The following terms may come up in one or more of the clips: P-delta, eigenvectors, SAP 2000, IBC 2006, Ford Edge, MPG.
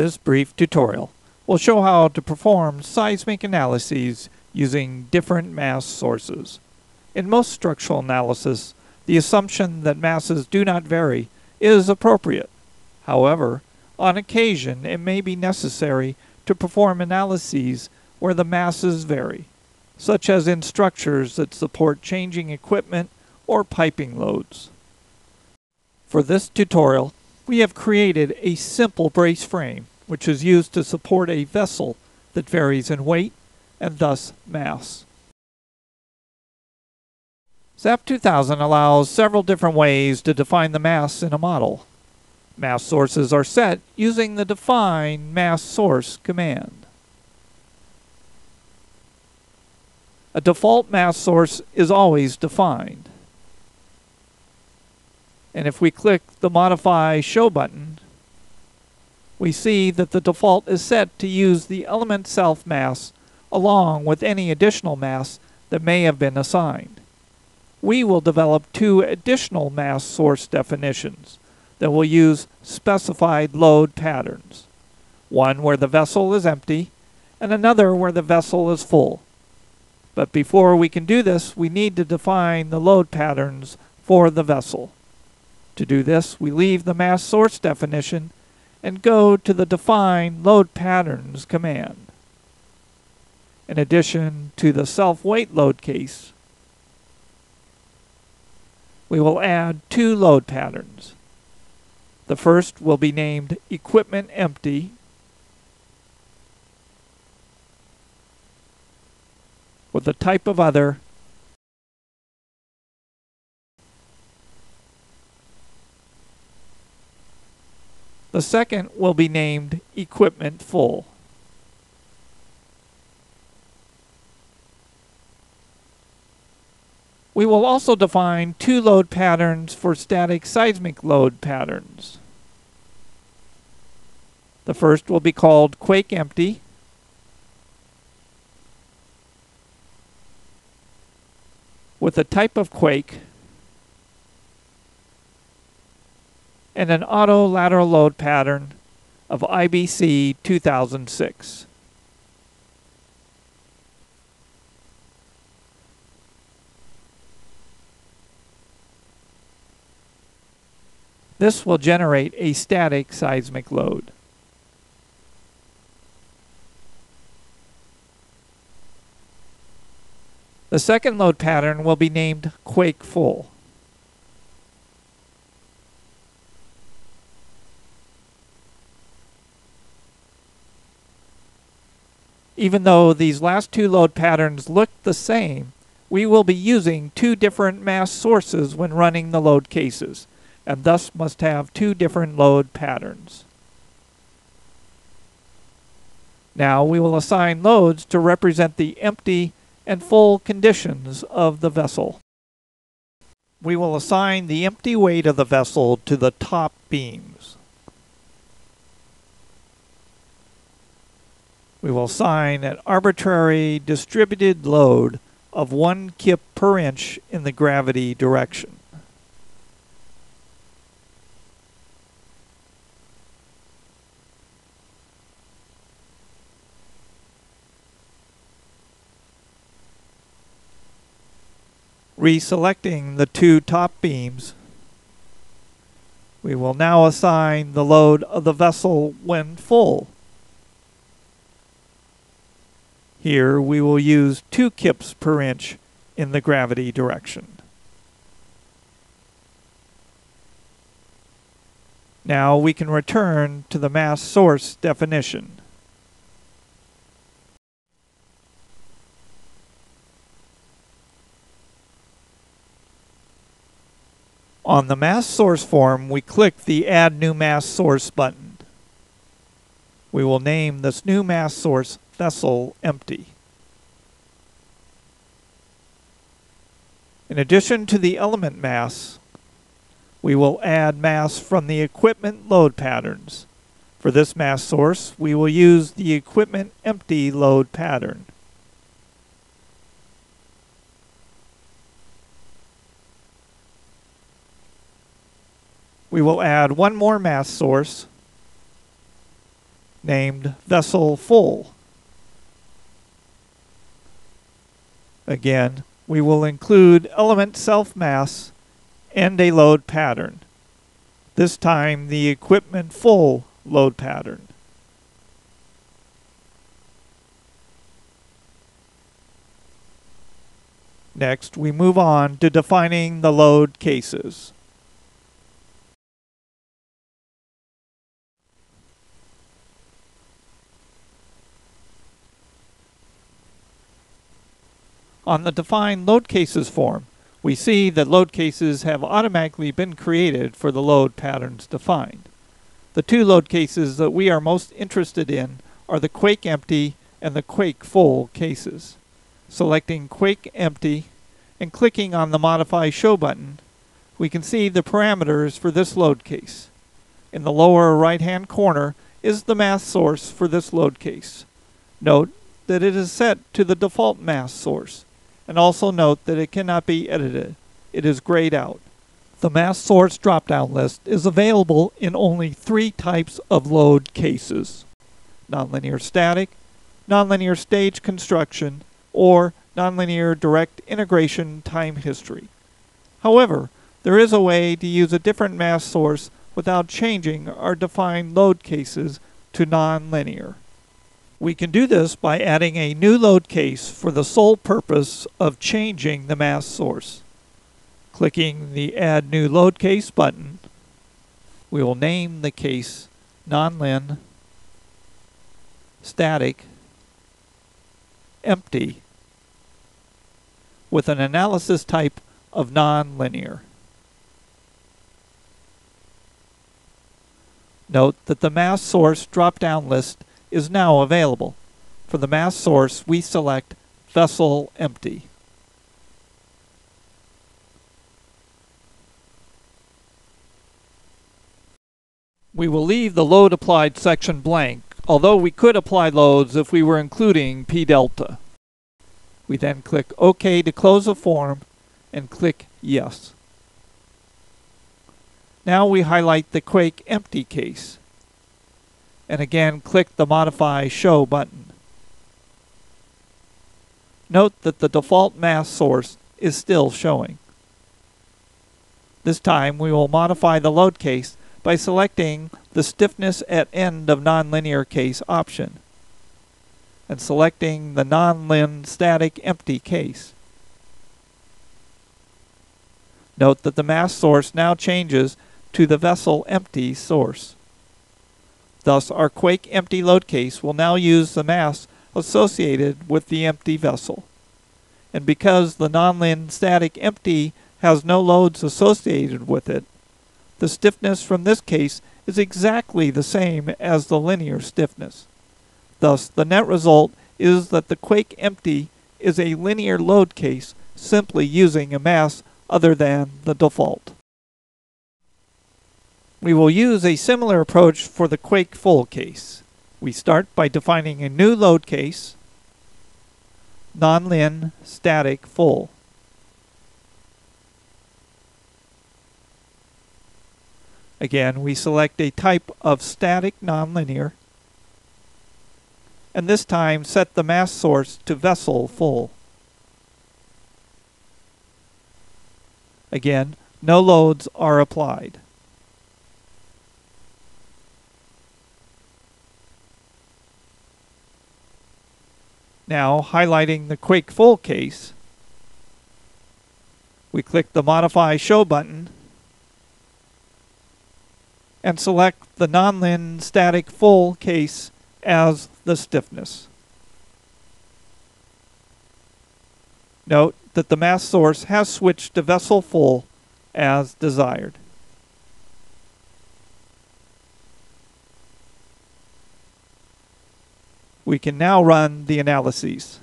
This brief tutorial will show how to perform seismic analyses using different mass sources. In most structural analysis, the assumption that masses do not vary is appropriate. However, on occasion it may be necessary to perform analyses where the masses vary, such as in structures that support changing equipment or piping loads. For this tutorial, we have created a simple brace frame, which is used to support a vessel that varies in weight and thus mass. SAP 2000 allows several different ways to define the mass in a model. Mass sources are set using the define mass source command. A default mass source is always defined. And if we click the Modify Show button, we see that the default is set to use the element self mass along with any additional mass that may have been assigned. We will develop two additional mass source definitions that will use specified load patterns, one where the vessel is empty and another where the vessel is full. But before we can do this, we need to define the load patterns for the vessel. To do this, we leave the mass source definition and go to the Define Load Patterns command. In addition to the self-weight load case, we will add two load patterns. The first will be named Equipment Empty, with the type of other, the second will be named Equipment Full. We will also define two load patterns for static seismic load patterns. The first will be called Quake Empty, with a type of quake and an auto lateral load pattern of IBC 2006. This will generate a static seismic load. The second load pattern will be named Quake Full. Even though these last two load patterns look the same, we will be using two different mass sources when running the load cases, and thus must have two different load patterns. Now we will assign loads to represent the empty and full conditions of the vessel. We will assign the empty weight of the vessel to the top beams. We will assign an arbitrary distributed load of 1 kip per inch in the gravity direction. Reselecting the two top beams, we will now assign the load of the vessel when full. Here we will use 2 kips per inch in the gravity direction. Now we can return to the mass source definition. On the mass source form, we click the Add New Mass Source button. We will name this new mass source Vessel Empty. In addition to the element mass, we will add mass from the equipment load patterns. For this mass source, we will use the Equipment Empty load pattern. We will add one more mass source, named Vessel Full. Again, we will include element self-mass and a load pattern, this time the equipment full load pattern. Next, we move on to defining the load cases. On the Define Load Cases form, we see that load cases have automatically been created for the load patterns defined. The two load cases that we are most interested in are the Quake Empty and the Quake Full cases. Selecting Quake Empty and clicking on the Modify Show button, we can see the parameters for this load case. In the lower right-hand corner is the mass source for this load case. Note that it is set to the default mass source. And also note that it cannot be edited. It is grayed out. The mass source drop-down list is available in only three types of load cases: nonlinear static, nonlinear stage construction, or nonlinear direct integration time history. However, there is a way to use a different mass source without changing our defined load cases to nonlinear. We can do this by adding a new load case for the sole purpose of changing the mass source. Clicking the Add New Load Case button, we will name the case Nonlin Static Empty with an analysis type of nonlinear. Note that the mass source drop-down list is now available. For the mass source, we select Vessel Empty. We will leave the Load Applied section blank, although we could apply loads if we were including P-delta. We then click OK to close the form and click Yes. Now we highlight the Quake Empty case, and again click the Modify Show button. Note that the default mass source is still showing. This time we will modify the load case by selecting the Stiffness at End of Nonlinear Case option and selecting the Nonlin Static Empty case. Note that the mass source now changes to the Vessel Empty source. Thus, our Quake Empty load case will now use the mass associated with the empty vessel. And because the Nonlin Static Empty has no loads associated with it, the stiffness from this case is exactly the same as the linear stiffness. Thus, the net result is that the Quake Empty is a linear load case simply using a mass other than the default. We will use a similar approach for the Quake Full case. We start by defining a new load case, Nonlin Static Full. Again, we select a type of static nonlinear, and this time set the mass source to Vessel Full. Again, no loads are applied. Now, highlighting the Quake Full case, we click the Modify Show button and select the Nonlin Static Full case as the stiffness. Note that the mass source has switched to Vessel Full as desired. We can now run the analyses.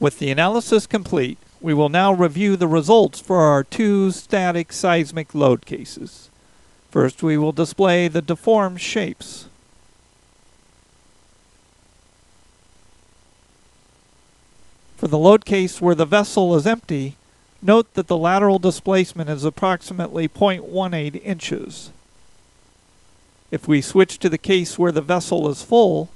With the analysis complete, we will now review the results for our two static seismic load cases. First, we will display the deformed shapes. For the load case where the vessel is empty, note that the lateral displacement is approximately 0.18 inches. If we switch to the case where the vessel is full,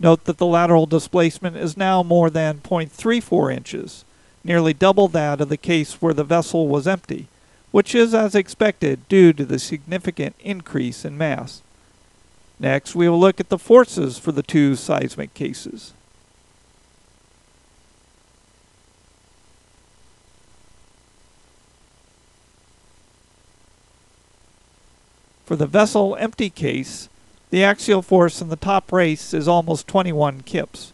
note that the lateral displacement is now more than 0.34 inches, nearly double that of the case where the vessel was empty, which is as expected due to the significant increase in mass. Next, we will look at the forces for the two seismic cases. For the vessel empty case, the axial force in the top race is almost 21 kips,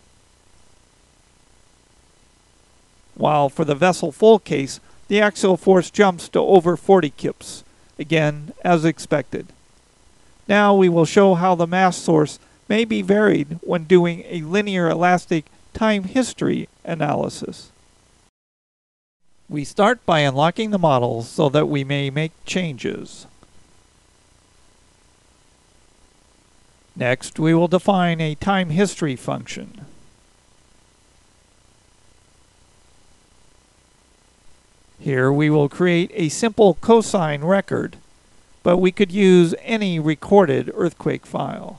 while for the vessel full case, the axial force jumps to over 40 kips, again as expected. Now we will show how the mass source may be varied when doing a linear elastic time history analysis. We start by unlocking the model so that we may make changes. Next, we will define a time history function. Here we will create a simple cosine record, but we could use any recorded earthquake file.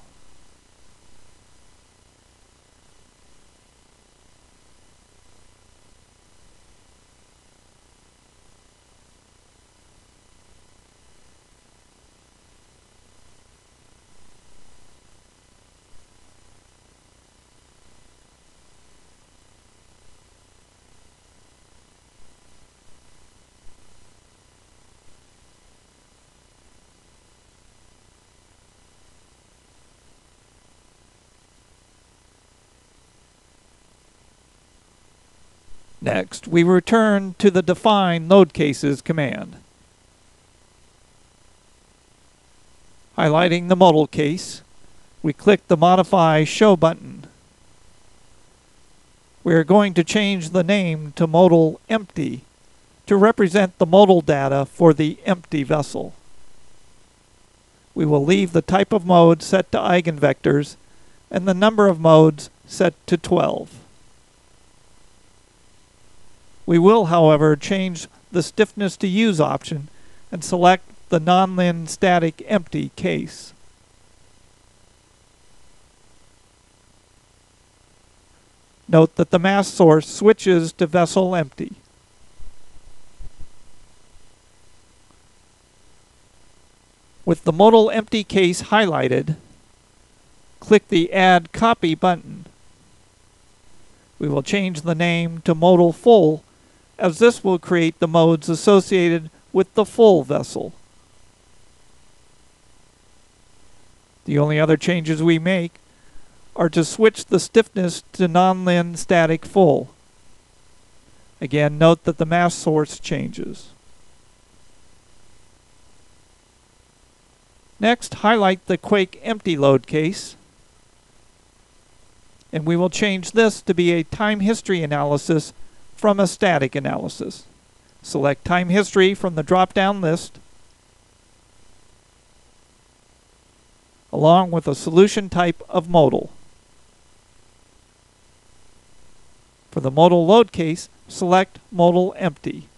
Next, we return to the define load cases command, highlighting the modal case. We click the Modify Show button. We are going to change the name to Modal Empty to represent the modal data for the empty vessel. We will leave the type of mode set to eigenvectors and the number of modes set to 12. We will, however, change the Stiffness to Use option and select the non-lin static empty case. Note that the mass source switches to vessel empty. With the modal empty case highlighted, click the Add Copy button. We will change the name to Modal Full, as this will create the modes associated with the full vessel. The only other changes we make are to switch the stiffness to non-lin static full. Again, note that the mass source changes. Next, highlight the quake empty load case, and we will change this to be a time history analysis from a static analysis. Select time history from the drop-down list, along with a solution type of modal. For the modal load case, select modal empty.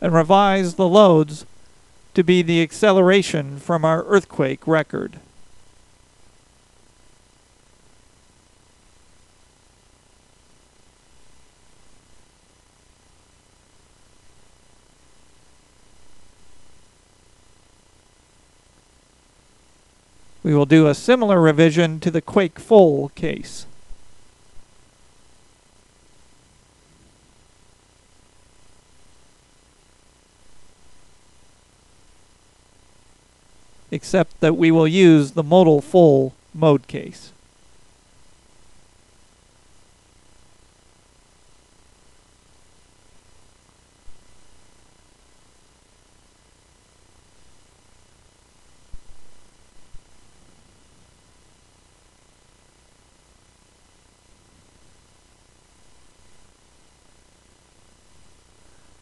And revise the loads to be the acceleration from our earthquake record. We will do a similar revision to the quake full case. Except that we will use the modal full mode case.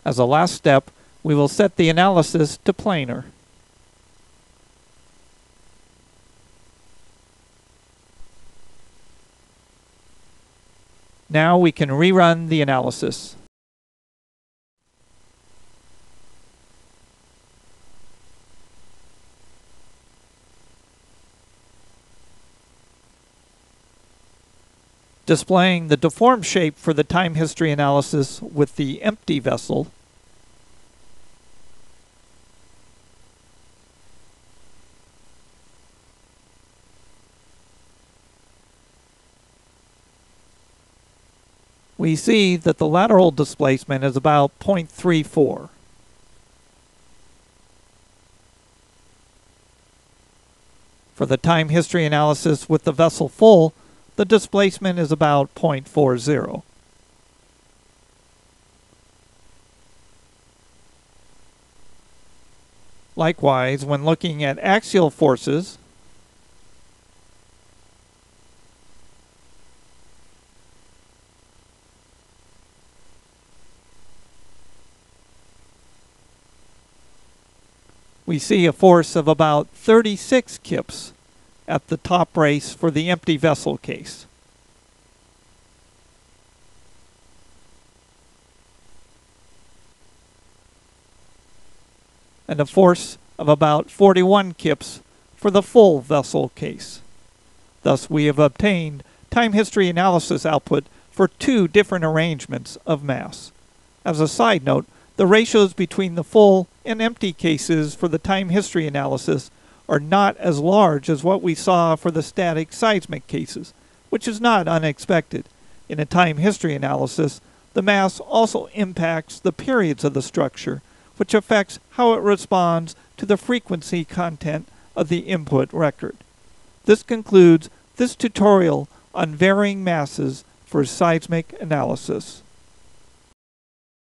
As a last step, we will set the analysis to planar. Now we can rerun the analysis. Displaying the deformed shape for the time history analysis with the empty vessel. We see that the lateral displacement is about 0.34. For the time history analysis with the vessel full, the displacement is about 0.40. Likewise, when looking at axial forces, we see a force of about 36 kips at the top brace for the empty vessel case. And a force of about 41 kips for the full vessel case. Thus we have obtained time history analysis output for two different arrangements of mass. As a side note, the ratios between the full and empty cases for the time history analysis are not as large as what we saw for the static seismic cases, which is not unexpected. In a time history analysis, the mass also impacts the periods of the structure, which affects how it responds to the frequency content of the input record. This concludes this tutorial on varying masses for seismic analysis.